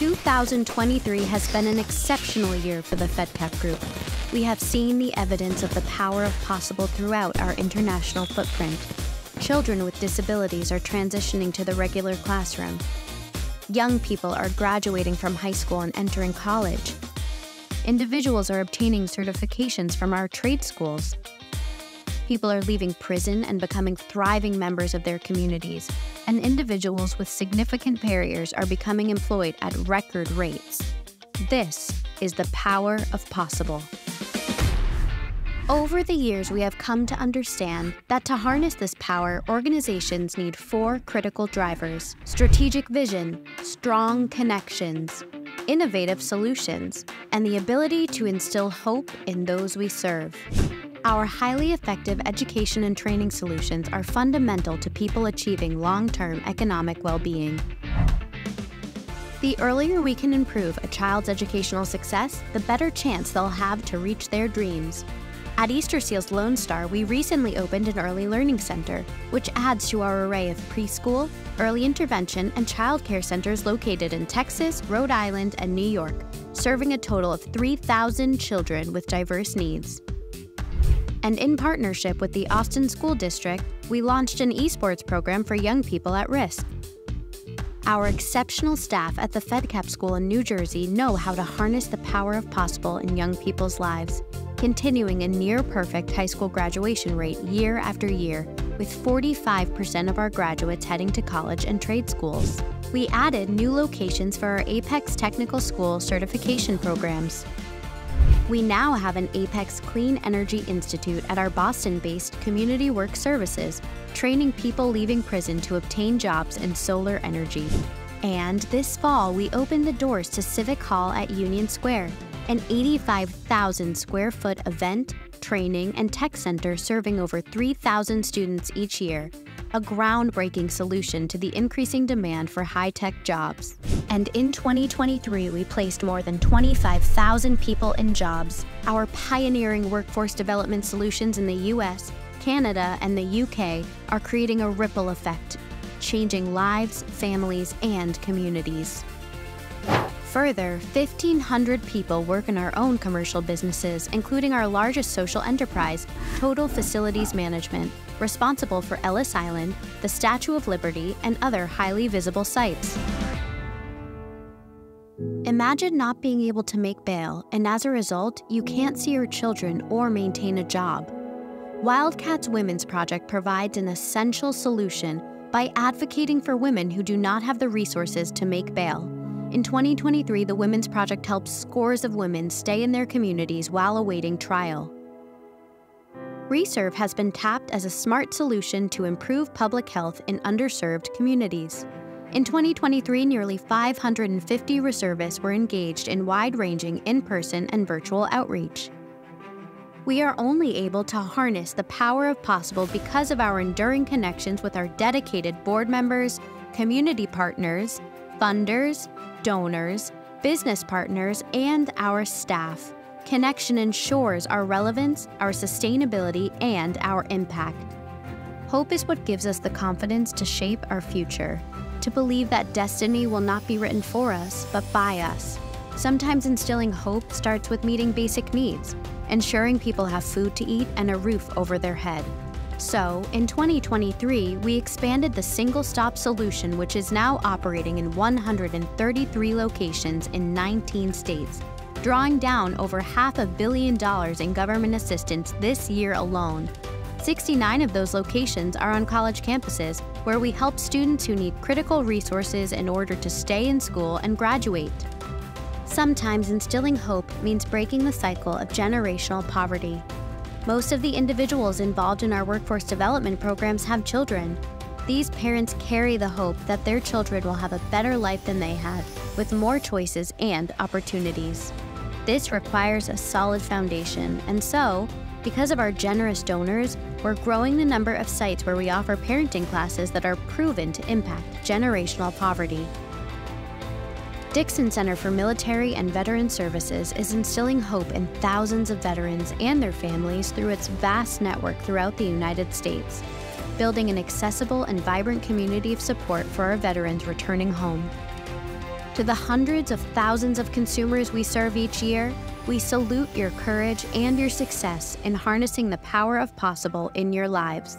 2023 has been an exceptional year for the FedCap Group. We have seen the evidence of the power of possible throughout our international footprint. Children with disabilities are transitioning to the regular classroom. Young people are graduating from high school and entering college. Individuals are obtaining certifications from our trade schools. People are leaving prison and becoming thriving members of their communities, and individuals with significant barriers are becoming employed at record rates. This is the power of possible. Over the years, we have come to understand that to harness this power, organizations need four critical drivers: strategic vision, strong connections, innovative solutions, and the ability to instill hope in those we serve. Our highly effective education and training solutions are fundamental to people achieving long-term economic well-being. The earlier we can improve a child's educational success, the better chance they'll have to reach their dreams. At Easterseals Lone Star, we recently opened an early learning center, which adds to our array of preschool, early intervention, and childcare centers located in Texas, Rhode Island, and New York, serving a total of 3,000 children with diverse needs. And in partnership with the Austin School District, we launched an esports program for young people at risk. Our exceptional staff at the FedCap School in New Jersey know how to harness the power of possible in young people's lives, continuing a near-perfect high school graduation rate year after year, with 45% of our graduates heading to college and trade schools. We added new locations for our Apex Technical School certification programs. We now have an Apex Clean Energy Institute at our Boston-based Community Work Services, training people leaving prison to obtain jobs in solar energy. And this fall, we opened the doors to Civic Hall at Union Square, an 85,000 square foot event, training, and tech center serving over 3,000 students each year, a groundbreaking solution to the increasing demand for high-tech jobs. And in 2023, we placed more than 25,000 people in jobs. Our pioneering workforce development solutions in the US, Canada, and the UK are creating a ripple effect, changing lives, families, and communities. Further, 1,500 people work in our own commercial businesses, including our largest social enterprise, Total Facilities Management, responsible for Ellis Island, the Statue of Liberty, and other highly visible sites. Imagine not being able to make bail, and as a result, you can't see your children or maintain a job. Wildcats Women's Project provides an essential solution by advocating for women who do not have the resources to make bail. In 2023, the Women's Project helped scores of women stay in their communities while awaiting trial. ReServe has been tapped as a smart solution to improve public health in underserved communities. In 2023, nearly 550 ReServists were engaged in wide-ranging in-person and virtual outreach. We are only able to harness the power of possible because of our enduring connections with our dedicated board members, community partners, funders, donors, business partners, and our staff. Connection ensures our relevance, our sustainability, and our impact. Hope is what gives us the confidence to shape our future, to believe that destiny will not be written for us, but by us. Sometimes instilling hope starts with meeting basic needs, ensuring people have food to eat and a roof over their head. So, in 2023, we expanded the single-stop solution, which is now operating in 133 locations in 19 states, drawing down over $500 million in government assistance this year alone. 69 of those locations are on college campuses, where we help students who need critical resources in order to stay in school and graduate. Sometimes instilling hope means breaking the cycle of generational poverty. Most of the individuals involved in our workforce development programs have children. These parents carry the hope that their children will have a better life than they had, with more choices and opportunities. This requires a solid foundation, and so, because of our generous donors, we're growing the number of sites where we offer parenting classes that are proven to impact generational poverty. Dixon Center for Military and Veteran Services is instilling hope in thousands of veterans and their families through its vast network throughout the United States, building an accessible and vibrant community of support for our veterans returning home. To the hundreds of thousands of consumers we serve each year, we salute your courage and your success in harnessing the power of possible in your lives.